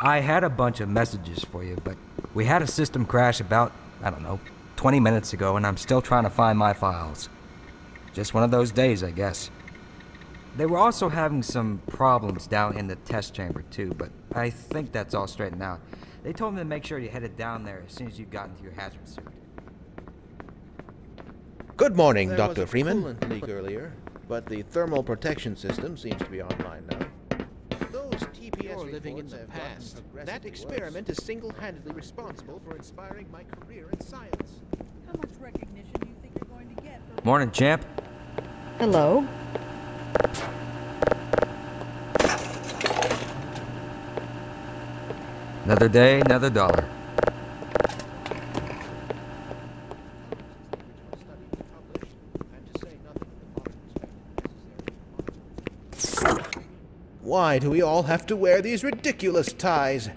I had a bunch of messages for you, but we had a system crash about, I don't know, 20 minutes ago, and I'm still trying to find my files. Just one of those days, I guess. They were also having some problems down in the test chamber, too, but I think that's all straightened out. They told me to make sure you headed down there as soon as you got into your hazard suit. Good morning, Dr. Freeman. There was a coolant leak earlier, but the thermal protection system seems to be online now. Those TPS living in the past. That experiment is single-handedly responsible for inspiring my career in science. How much recognition do you think you're going to get? Morning, champ. Hello. Another day, another dollar. Why do we all have to wear these ridiculous ties?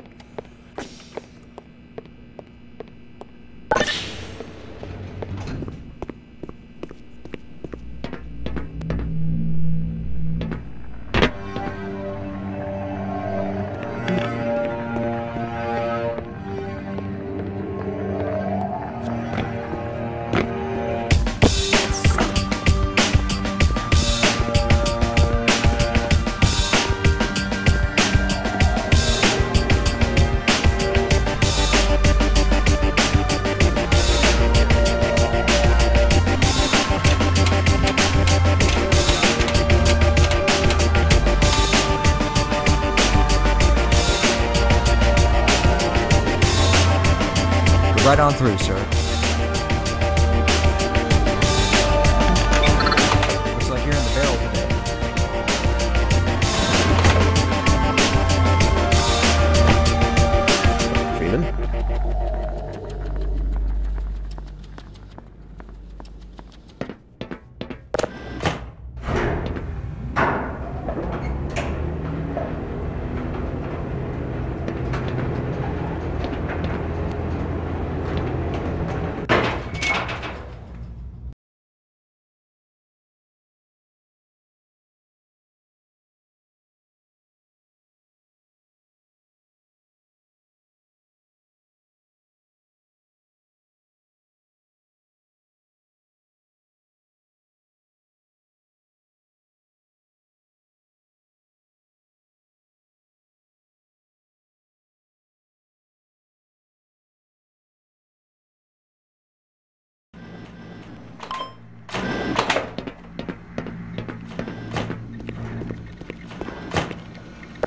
Right on through, sir. Looks like you're in the barrel today.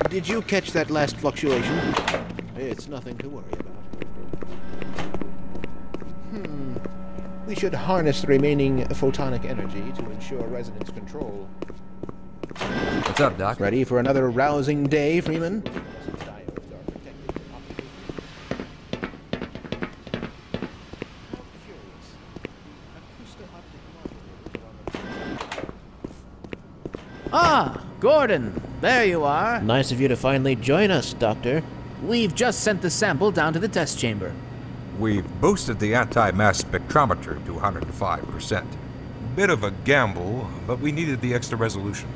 Did you catch that last fluctuation? It's nothing to worry about. We should harness the remaining photonic energy to ensure resonance control. What's up, Doc? Ready for another rousing day, Freeman? Ah, Gordon! There you are. Nice of you to finally join us, Doctor. We've just sent the sample down to the test chamber. We've boosted the anti-mass spectrometer to 105%. Bit of a gamble, but we needed the extra resolution.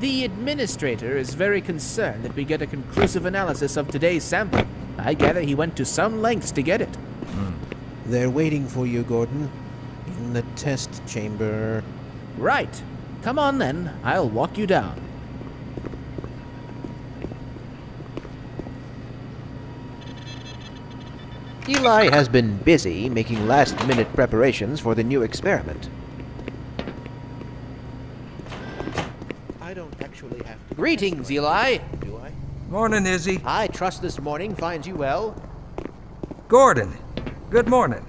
The administrator is very concerned that we get a conclusive analysis of today's sample. I gather he went to some lengths to get it. They're waiting for you, Gordon. In the test chamber. Right. Come on then, I'll walk you down. Eli has been busy making last-minute preparations for the new experiment. I don't actually have to... Greetings, Eli! Do I? Morning, Izzy. I trust this morning finds you well. Gordon, good morning.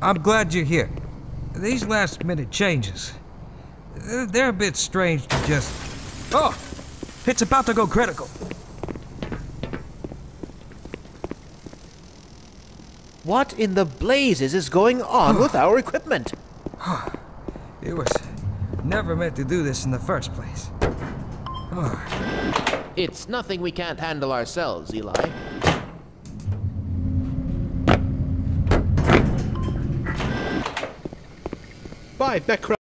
I'm glad you're here. These last-minute changes, they're a bit strange to just... Oh! It's about to go critical. What in the blazes is going on with our equipment? It was never meant to do this in the first place. It's nothing we can't handle ourselves, Eli. Bye, Bekram.